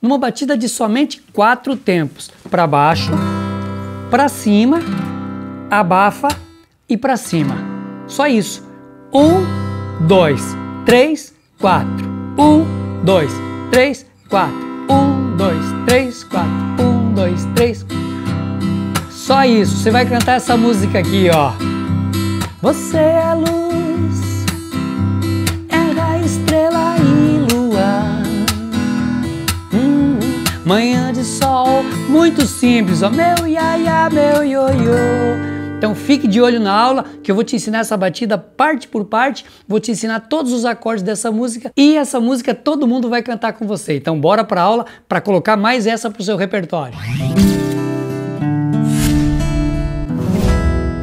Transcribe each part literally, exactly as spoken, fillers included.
numa batida de somente quatro tempos, para baixo, para cima, abafa e para cima. Só isso. Um, dois, três, quatro. Um, dois, três, quatro. Um, dois, três, quatro. Um, dois, três. Só isso. Você vai cantar essa música aqui, ó. Você é luz, é a estrela e lua. Hum, manhã de sol, muito simples, ó. Meu iaiá, meu ioiô. Então fique de olho na aula que eu vou te ensinar essa batida parte por parte, vou te ensinar todos os acordes dessa música e essa música todo mundo vai cantar com você. Então bora pra aula para colocar mais essa pro seu repertório.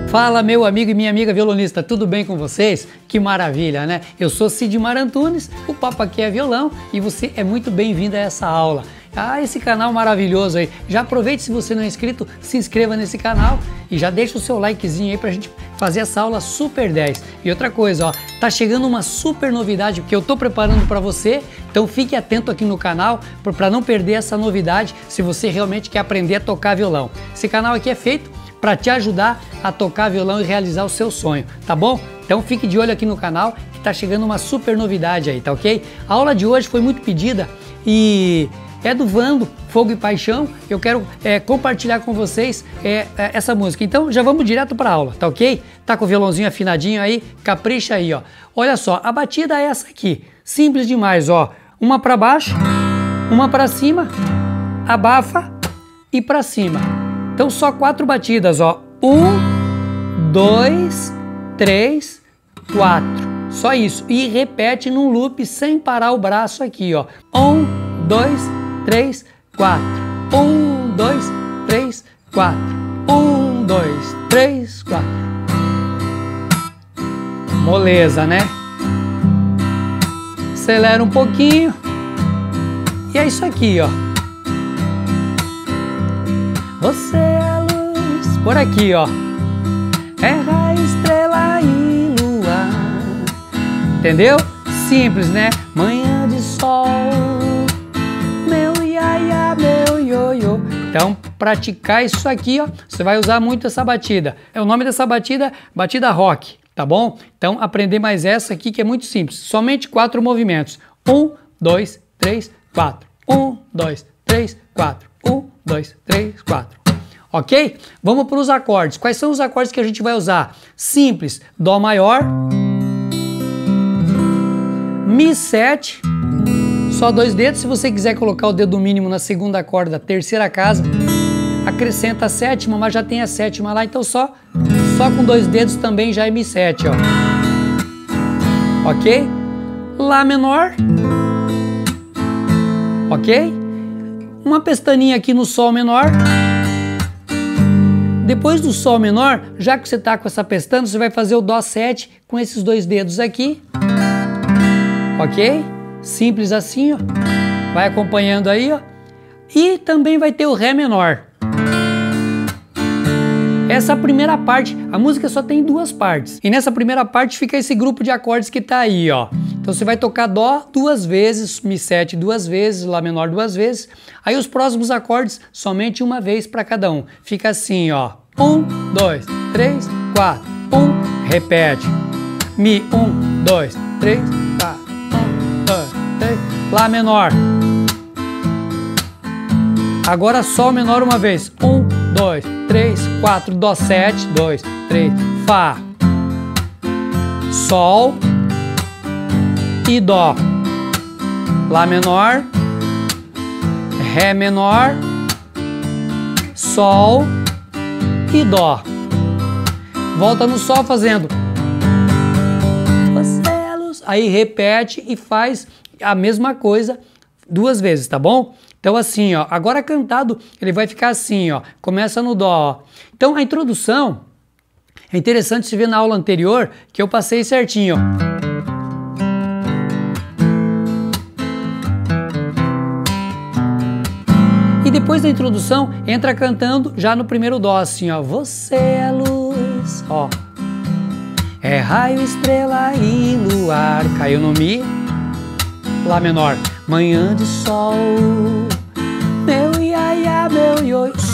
Fala meu amigo e minha amiga violonista, tudo bem com vocês? Que maravilha, né? Eu sou Sidimar Antunes, o papo aqui é violão e você é muito bem-vindo a essa aula. Ah, esse canal maravilhoso aí. Já aproveite, se você não é inscrito, se inscreva nesse canal e já deixa o seu likezinho aí pra gente fazer essa aula super dez. E outra coisa, ó, tá chegando uma super novidade que eu tô preparando pra você, então fique atento aqui no canal pra não perder essa novidade se você realmente quer aprender a tocar violão. Esse canal aqui é feito pra te ajudar a tocar violão e realizar o seu sonho, tá bom? Então fique de olho aqui no canal que tá chegando uma super novidade aí, tá ok? A aula de hoje foi muito pedida e... é do Wando, Fogo e Paixão. Eu quero é, compartilhar com vocês é, é, essa música. Então já vamos direto para a aula, tá ok? Tá com o violãozinho afinadinho aí? Capricha aí, ó. Olha só, a batida é essa aqui. Simples demais, ó. Uma para baixo, uma para cima, abafa e para cima. Então só quatro batidas, ó. Um, dois, três, quatro. Só isso. E repete num loop sem parar o braço aqui, ó. Um, dois, três, quatro. Um, dois, três, quatro. Um, dois, três, quatro. Moleza, né? Acelera um pouquinho. E é isso aqui, ó. Você é luz. Por aqui, ó. É a estrela e lua. Entendeu? Simples, né? Manhã de sol. Então, praticar isso aqui, ó, você vai usar muito essa batida. É o nome dessa batida, batida rock, tá bom? Então, aprender mais essa aqui que é muito simples. Somente quatro movimentos. Um, dois, três, quatro. Um, dois, três, quatro. Um, dois, três, quatro. Ok? Vamos para os acordes. Quais são os acordes que a gente vai usar? Simples. Dó maior. Mi sete. Só dois dedos, se você quiser colocar o dedo mínimo na segunda corda, terceira casa, acrescenta a sétima, mas já tem a sétima lá, então só, só com dois dedos também já é Mi sete, ó. Ok? Lá menor. Ok? Uma pestaninha aqui no Sol menor. Depois do Sol menor, já que você tá com essa pestana, você vai fazer o Dó sete com esses dois dedos aqui. Ok? Simples assim, ó. Vai acompanhando aí, ó. E também vai ter o Ré menor. Essa primeira parte, a música só tem duas partes. E nessa primeira parte fica esse grupo de acordes que tá aí, ó. Então você vai tocar Dó duas vezes, Mi sete duas vezes, Lá menor duas vezes. Aí os próximos acordes, somente uma vez para cada um. Fica assim, ó. Um, dois, três, quatro. Um, repete. Mi, um, dois, três, quatro. Lá menor. Agora Sol menor uma vez. Um, dois, três, quatro. Dó sete. Dois, três. Fá. Sol. E Dó. Lá menor. Ré menor. Sol. E Dó. Volta no Sol fazendo. Aí repete e faz a mesma coisa duas vezes, tá bom? Então assim, ó, agora cantado, ele vai ficar assim, ó, começa no Dó, ó. Então a introdução, é interessante se ver na aula anterior, que eu passei certinho, ó. E depois da introdução, entra cantando já no primeiro Dó, assim, ó, você é luz, ó. É raio, estrela e luar, caiu no Mi, Lá menor, manhã de sol,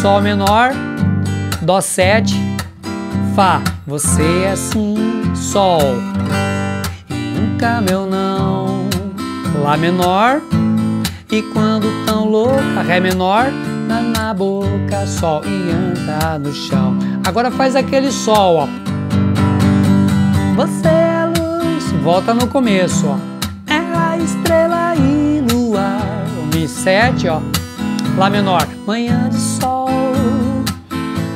Sol menor, Dó sete, Fá. Você é assim, Sol, e nunca meu não. Lá menor, e quando tão louca, Ré menor, na, na boca, Sol e anda no chão. Agora faz aquele Sol, ó. Você é luz, volta no começo, ó. É a estrela e lua, Mi sete, ó. Lá menor, manhã de sol,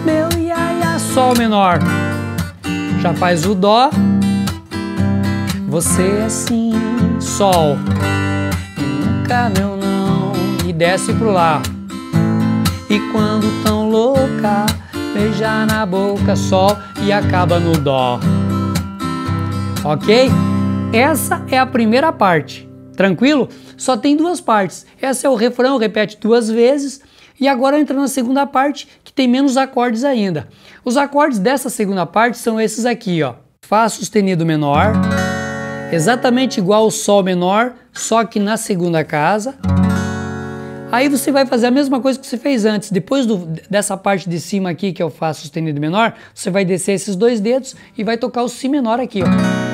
meu iaia, Sol menor. Já faz o Dó, você é sim, Sol, e nunca meu não. E desce pro Lá, e quando tão louca, beija na boca, Sol, e acaba no Dó. Ok? Essa é a primeira parte. Tranquilo? Só tem duas partes. Essa é o refrão, repete duas vezes. E agora entra na segunda parte, que tem menos acordes ainda. Os acordes dessa segunda parte são esses aqui, ó. Fá sustenido menor, exatamente igual ao Sol menor, só que na segunda casa. Aí você vai fazer a mesma coisa que você fez antes. Depois do, dessa parte de cima aqui, que é o Fá sustenido menor, você vai descer esses dois dedos e vai tocar o Si menor aqui, ó.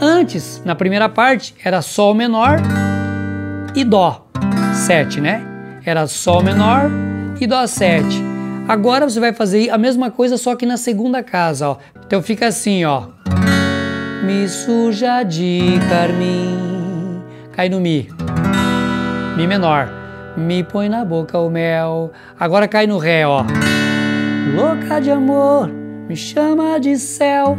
Antes, na primeira parte, era Sol menor e Dó sete, né? Era Sol menor e Dó sete. Agora você vai fazer a mesma coisa, só que na segunda casa, ó. Então fica assim, ó. Mi suja de carmim. Cai no Mi. Mi menor. Me põe na boca o mel. Agora cai no Ré, ó. Louca de amor, me chama de céu.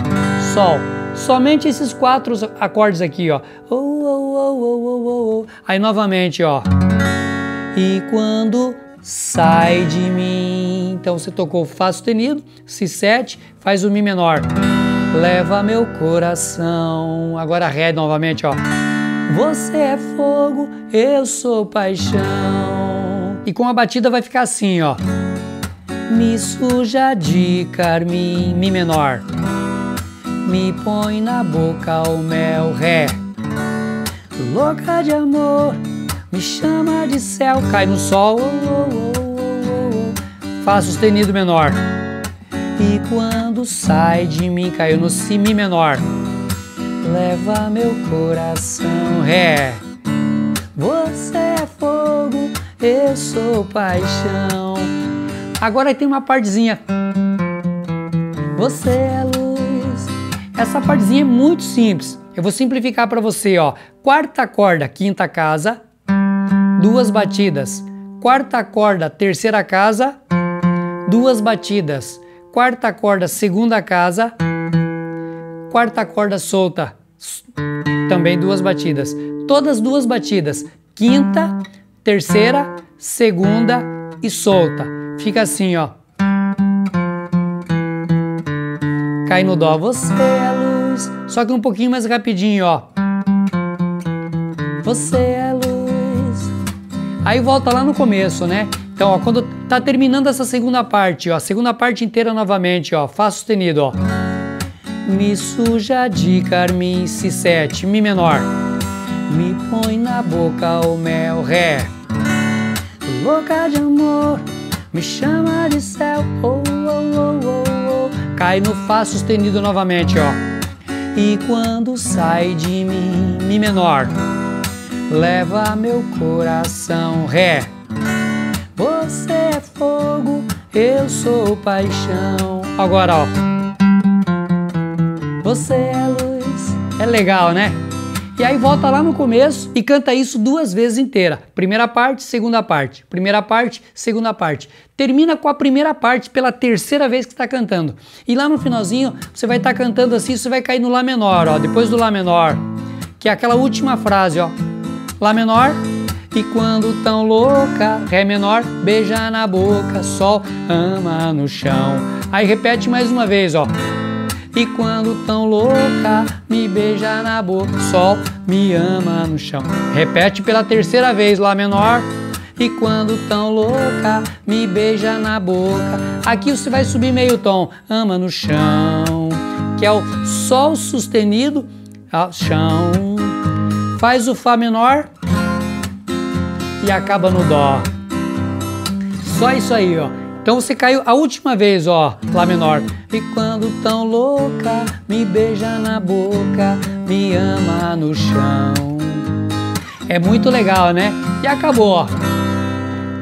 Sol. Somente esses quatro acordes aqui, ó. Oh, oh, oh, oh, oh, oh. Aí novamente, ó. E quando sai de mim. Então você tocou Fá sustenido, Si sete, faz o Mi menor. Leva meu coração. Agora Ré novamente, ó. Você é fogo, eu sou paixão. E com a batida vai ficar assim, ó. Me suja de carmim, Mi menor. Me põe na boca o mel, Ré. Louca de amor, me chama de céu. Cai no Sol, oh, oh, oh, oh. Fá sustenido menor. E quando sai de mim, caiu no Si, Mi menor. Leva meu coração, Ré. Você é fogo, eu sou paixão. Agora tem uma partezinha. Você é luz. Essa partezinha é muito simples. Eu vou simplificar para você, ó. Quarta corda, quinta casa, duas batidas. Quarta corda, terceira casa, duas batidas. Quarta corda, segunda casa. Quarta corda solta, também duas batidas. Todas duas batidas. Quinta, terceira, segunda e solta. Fica assim, ó. Cai no Dó, você é luz. Só que um pouquinho mais rapidinho, ó. Você é luz. Aí volta lá no começo, né? Então, ó, quando tá terminando essa segunda parte, ó. Segunda parte inteira novamente, ó. Fá sustenido, ó. Me suja de carmim, Si sete, Mi menor. Me põe na boca o mel, Ré. Louca de amor, me chama de céu, oh, oh, oh, oh. Cai no Fá sustenido novamente, ó. E quando sai de mim, Mi menor. Leva meu coração, Ré. Você é fogo, eu sou paixão. Agora, ó. Você é luz. É legal, né? E aí volta lá no começo e canta isso duas vezes inteira. Primeira parte, segunda parte. Primeira parte, segunda parte. Termina com a primeira parte pela terceira vez que está cantando. E lá no finalzinho, você vai estar tá cantando assim, você vai cair no Lá menor, ó. Depois do Lá menor, que é aquela última frase, ó. Lá menor, e quando tão louca, Ré menor, beija na boca, Sol, ama no chão. Aí repete mais uma vez, ó. E quando tão louca, me beija na boca, Sol, me ama no chão. Repete pela terceira vez, Lá menor. E quando tão louca, me beija na boca. Aqui você vai subir meio tom, ama no chão. Que é o Sol sustenido, ao chão. Faz o Fá menor e acaba no Dó. Só isso aí, ó. Então você caiu a última vez, ó, Lá menor. E quando tão louca, me beija na boca, me ama no chão. É muito legal, né? E acabou, ó.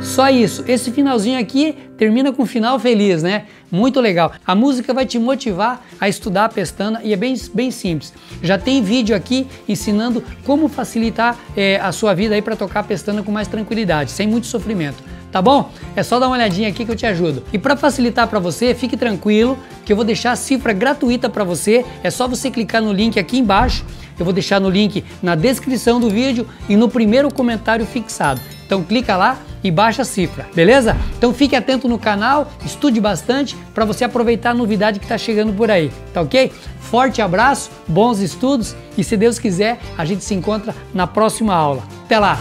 Só isso. Esse finalzinho aqui termina com um final feliz, né? Muito legal. A música vai te motivar a estudar a pestana e é bem, bem simples. Já tem vídeo aqui ensinando como facilitar é, a sua vida aí para tocar a pestana com mais tranquilidade, sem muito sofrimento. Tá bom? É só dar uma olhadinha aqui que eu te ajudo. E para facilitar para você, fique tranquilo que eu vou deixar a cifra gratuita para você. É só você clicar no link aqui embaixo. Eu vou deixar no link na descrição do vídeo e no primeiro comentário fixado. Então clica lá e baixa a cifra, beleza? Então fique atento no canal, estude bastante para você aproveitar a novidade que está chegando por aí, tá ok? Forte abraço, bons estudos e se Deus quiser a gente se encontra na próxima aula. Até lá!